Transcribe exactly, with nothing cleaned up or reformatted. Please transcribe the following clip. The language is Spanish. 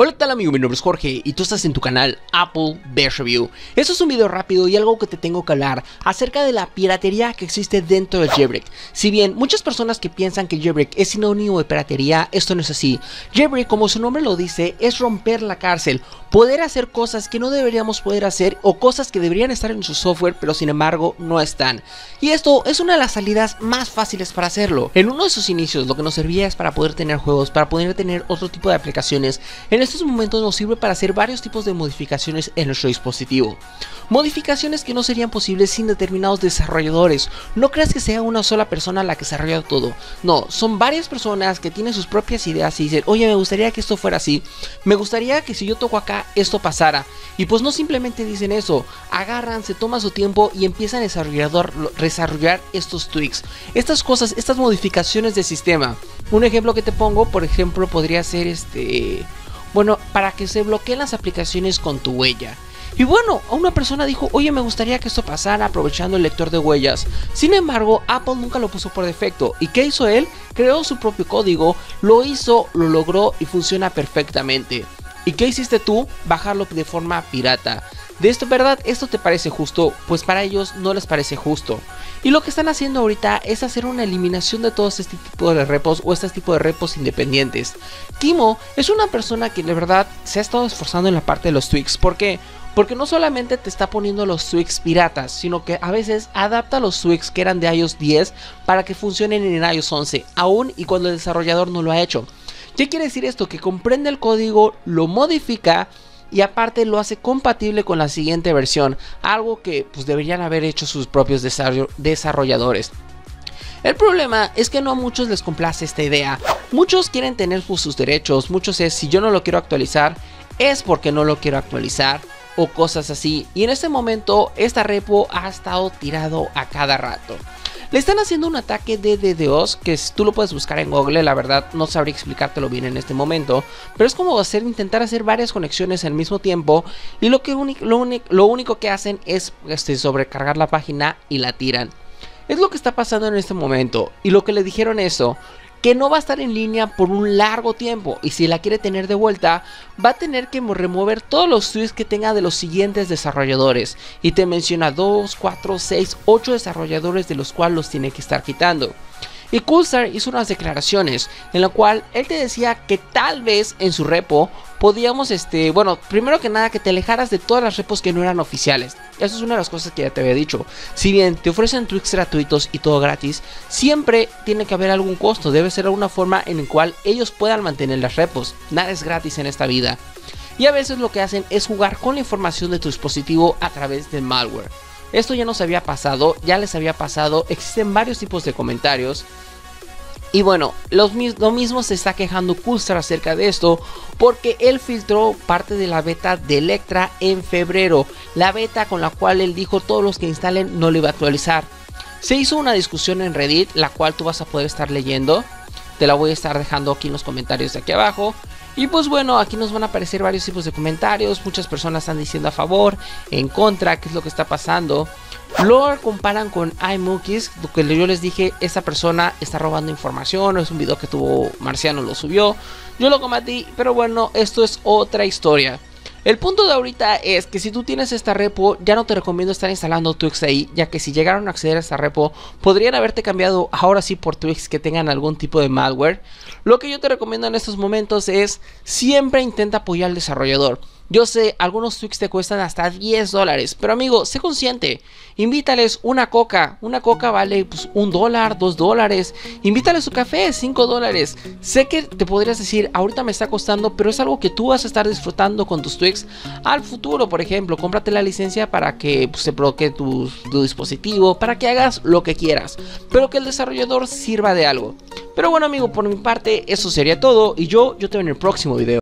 Hola, ¿qué tal, amigo? Mi nombre es Jorge y tú estás en tu canal Apple Best Review. Esto es un video rápido y algo que te tengo que hablar acerca de la piratería que existe dentro del jailbreak. Si bien muchas personas que piensan que jailbreak es sinónimo de piratería, esto no es así. Jailbreak, como su nombre lo dice, es romper la cárcel, poder hacer cosas que no deberíamos poder hacer o cosas que deberían estar en su software pero sin embargo no están. Y esto es una de las salidas más fáciles para hacerlo. En uno de sus inicios lo que nos servía es para poder tener juegos, para poder tener otro tipo de aplicaciones. En estos momentos nos sirve para hacer varios tipos de modificaciones en nuestro dispositivo, modificaciones que no serían posibles sin determinados desarrolladores. No creas que sea una sola persona la que desarrolla todo, no, son varias personas que tienen sus propias ideas y dicen: oye, me gustaría que esto fuera así, me gustaría que si yo toco acá esto pasara. Y pues no simplemente dicen eso, agarran, se toman su tiempo y empiezan a desarrollar, desarrollar estos tweaks, estas cosas, estas modificaciones de sistema. Un ejemplo que te pongo, por ejemplo, podría ser este... Bueno, para que se bloqueen las aplicaciones con tu huella. Y bueno, una persona dijo: oye, me gustaría que esto pasara aprovechando el lector de huellas. Sin embargo, Apple nunca lo puso por defecto. ¿Y qué hizo él? Creó su propio código, lo hizo, lo logró y funciona perfectamente. ¿Y qué hiciste tú? Bajarlo de forma pirata. De esto, ¿verdad? ¿Esto te parece justo? Pues para ellos no les parece justo. Y lo que están haciendo ahorita es hacer una eliminación de todos este tipo de repos o este tipo de repos independientes. Kiimo es una persona que de verdad se ha estado esforzando en la parte de los tweaks. ¿Por qué? Porque no solamente te está poniendo los tweaks piratas, sino que a veces adapta los tweaks que eran de iOS diez para que funcionen en iOS once, aún y cuando el desarrollador no lo ha hecho. ¿Qué quiere decir esto? Que comprende el código, lo modifica y aparte lo hace compatible con la siguiente versión, algo que pues deberían haber hecho sus propios desarrolladores. El problema es que no a muchos les complace esta idea. Muchos quieren tener sus derechos, muchos es: si yo no lo quiero actualizar, es porque no lo quiero actualizar, o cosas así. Y en este momento esta repo ha estado tirado a cada rato. Le están haciendo un ataque de DDoS, que tú lo puedes buscar en Google, la verdad no sabría explicártelo bien en este momento, pero es como hacer, intentar hacer varias conexiones al mismo tiempo, y lo, que lo, lo único que hacen es este, sobrecargar la página y la tiran. Es lo que está pasando en este momento, y lo que le dijeron eso, que no va a estar en línea por un largo tiempo, y si la quiere tener de vuelta va a tener que remover todos los tweets que tenga de los siguientes desarrolladores, y te menciona dos, cuatro, seis, ocho desarrolladores de los cuales los tiene que estar quitando. Y Coolstar hizo unas declaraciones en la cual él te decía que tal vez en su repo podíamos, este, bueno, primero que nada que te alejaras de todas las repos que no eran oficiales. Eso es una de las cosas que ya te había dicho. Si bien te ofrecen tweaks gratuitos y todo gratis, siempre tiene que haber algún costo, debe ser alguna forma en la cual ellos puedan mantener las repos. Nada es gratis en esta vida. Y a veces lo que hacen es jugar con la información de tu dispositivo a través del malware. Esto ya nos había pasado, ya les había pasado, existen varios tipos de comentarios. Y bueno, los, lo mismo se está quejando Coolstar acerca de esto, porque él filtró parte de la beta de Electra en febrero. La beta con la cual él dijo todos los que instalen no lo iba a actualizar. Se hizo una discusión en Reddit, la cual tú vas a poder estar leyendo. Te la voy a estar dejando aquí en los comentarios de aquí abajo. Y pues bueno, aquí nos van a aparecer varios tipos de comentarios. Muchas personas están diciendo a favor, en contra, qué es lo que está pasando. Lo comparan con iMookies, lo que yo les dije, esta persona está robando información, es un video que tuvo Marciano, lo subió. Yo lo combatí, pero bueno, esto es otra historia. El punto de ahorita es que si tú tienes esta repo, ya no te recomiendo estar instalando tweaks ahí, ya que si llegaron a acceder a esta repo, podrían haberte cambiado ahora sí por tweaks que tengan algún tipo de malware. Lo que yo te recomiendo en estos momentos es siempre intenta apoyar al desarrollador. Yo sé, algunos tweaks te cuestan hasta diez dólares, pero amigo, sé consciente, invítales una coca, una coca vale pues, un dólar, dos dólares, invítales su café, cinco dólares, sé que te podrías decir, ahorita me está costando, pero es algo que tú vas a estar disfrutando con tus tweaks al futuro. Por ejemplo, cómprate la licencia para que pues, se bloquee tu, tu dispositivo, para que hagas lo que quieras, pero que el desarrollador sirva de algo. Pero bueno amigo, por mi parte eso sería todo, y yo, yo te veo en el próximo video.